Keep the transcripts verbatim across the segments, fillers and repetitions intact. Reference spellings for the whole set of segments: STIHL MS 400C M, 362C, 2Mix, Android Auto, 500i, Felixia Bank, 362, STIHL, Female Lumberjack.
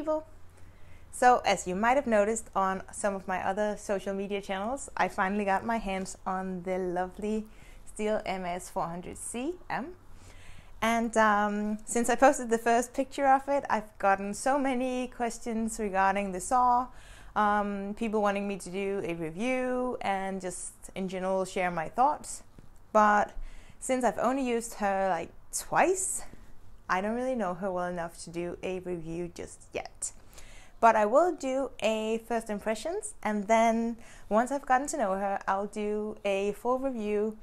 people. So as you might have noticed on some of my other social media channels, I finally got my hands on the lovely STIHL M S four hundred C M. And um, since I posted the first picture of it, I've gotten so many questions regarding the saw, um, people wanting me to do a review and just in general share my thoughts. But since I've only used her like twice, I don't really know her well enough to do a review just yet. But I will do a first impressions, and then once I've gotten to know her, I'll do a full review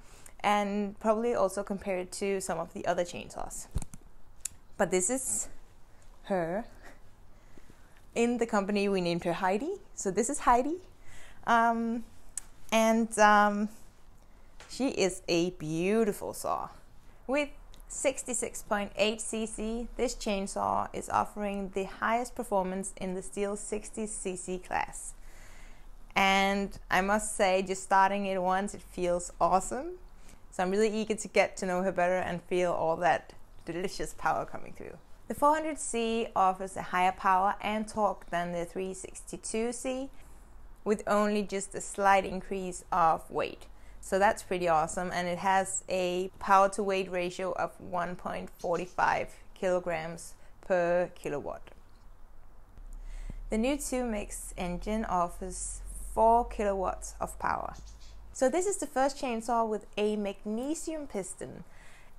and probably also compare it to some of the other chainsaws. But this is her. In the company we named her Heidi, so this is Heidi. Um, and um, she is a beautiful saw. With sixty-six point eight C C, this chainsaw is offering the highest performance in the STIHL sixty C C class. And I must say, just starting it once, it feels awesome. So I'm really eager to get to know her better and feel all that delicious power coming through. The four hundred C offers a higher power and torque than the three sixty-two C, with only just a slight increase of weight. So that's pretty awesome, and it has a power to weight ratio of one point four five kilograms per kilowatt. The new two mix engine offers four kilowatts of power. So this is the first chainsaw with a magnesium piston.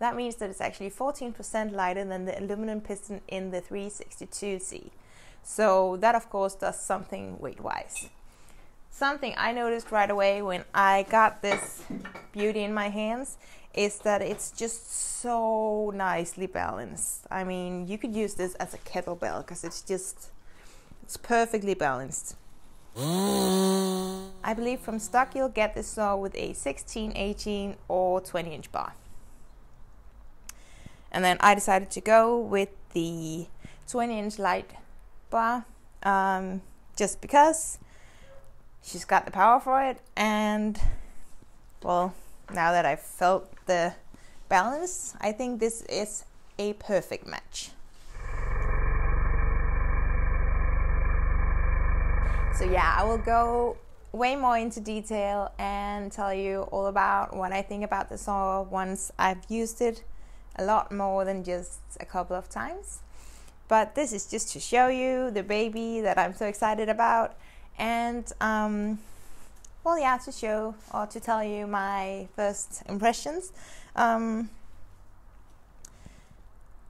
That means that it's actually fourteen percent lighter than the aluminum piston in the three sixty-two C. So that of course does something weight-wise. Something I noticed right away when I got this beauty in my hands is that it's just so nicely balanced. I mean, you could use this as a kettlebell because it's just, it's perfectly balanced. I believe from stock you'll get this saw with a sixteen, eighteen or twenty inch bar. And then I decided to go with the twenty inch light bar um, just because she's got the power for it, and well, now that I've felt the balance, I think this is a perfect match. So yeah, I will go way more into detail and tell you all about what I think about the saw once I've used it a lot more than just a couple of times. But this is just to show you the baby that I'm so excited about. And, um, well, yeah, to show or to tell you my first impressions. Um,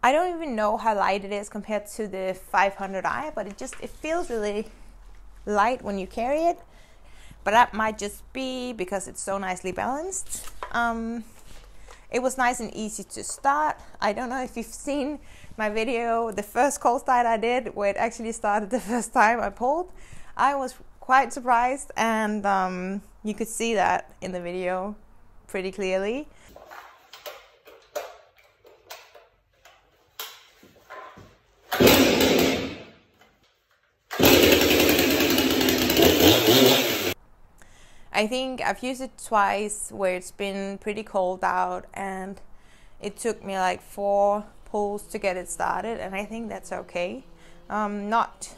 I don't even know how light it is compared to the five hundred i, but it just, it feels really light when you carry it. But that might just be because it's so nicely balanced. Um, it was nice and easy to start. I don't know if you've seen my video, the first cold start I did, where it actually started the first time I pulled. I was quite surprised, and um, you could see that in the video pretty clearly. I think I've used it twice where it's been pretty cold out, and it took me like four pulls to get it started, and I think that's okay. Um, not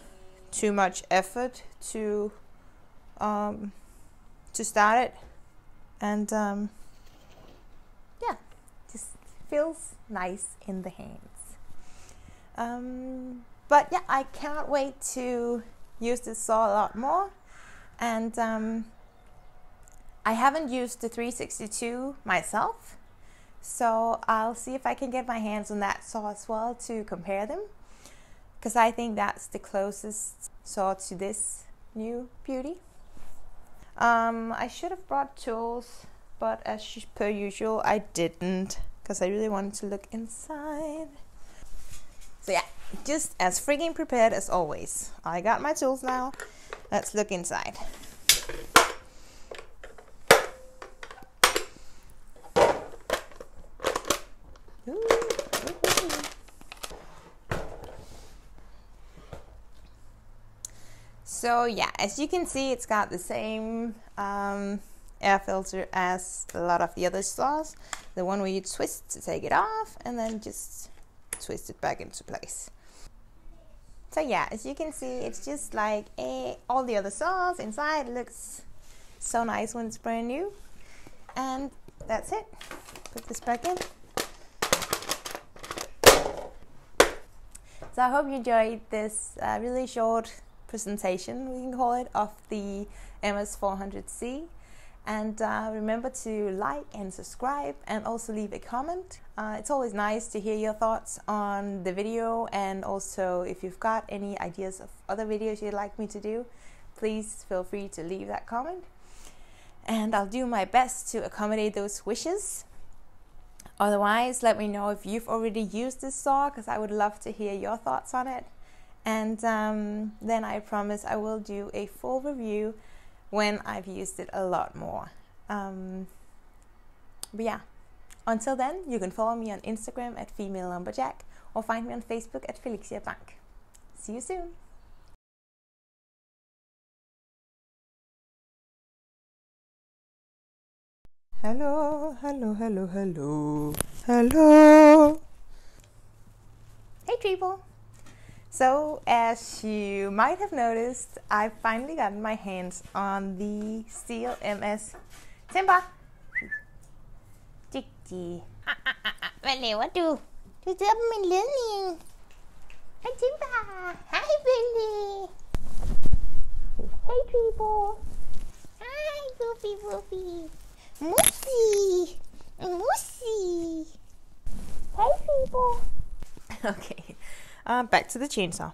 too much effort to um, to start it, and um, yeah, just feels nice in the hands. Um, but yeah, I can't wait to use this saw a lot more, and um, I haven't used the three sixty-two myself, so I'll see if I can get my hands on that saw as well to compare them, because I think that's the closest saw to this new beauty. Um, I should have brought tools, but as per usual I didn't, because I really wanted to look inside. So yeah, just as freaking prepared as always. I got my tools now, let's look inside. So yeah, as you can see, it's got the same um, air filter as a lot of the other saws. The one where you twist to take it off and then just twist it back into place. So yeah, as you can see, it's just like eh, all the other saws inside. It looks so nice when it's brand new. And that's it. Put this back in. So I hope you enjoyed this uh, really short presentation, we can call it, of the M S four hundred C. And uh, remember to like and subscribe and also leave a comment. Uh, it's always nice to hear your thoughts on the video, and also if you've got any ideas of other videos you'd like me to do, please feel free to leave that comment. And I'll do my best to accommodate those wishes. Otherwise, let me know if you've already used this saw, because I would love to hear your thoughts on it. And um, then I promise I will do a full review when I've used it a lot more. Um, but yeah, until then, you can follow me on Instagram at Female Lumberjack, or find me on Facebook at Felixia Bank. See you soon! Hello, hello, hello, hello, hello. Hey, people. So, as you might have noticed, I've finally gotten my hands on the STIHL M S timber. Diggy. Ah, ah, ah, ah. Hvad laver du? Du tager på min ledning. Hej, timber. Hej, Billy. Hey, people. Hi, Goofy, Goofy. Moosey! Moosey! Hey, people! Okay, uh, back to the chainsaw.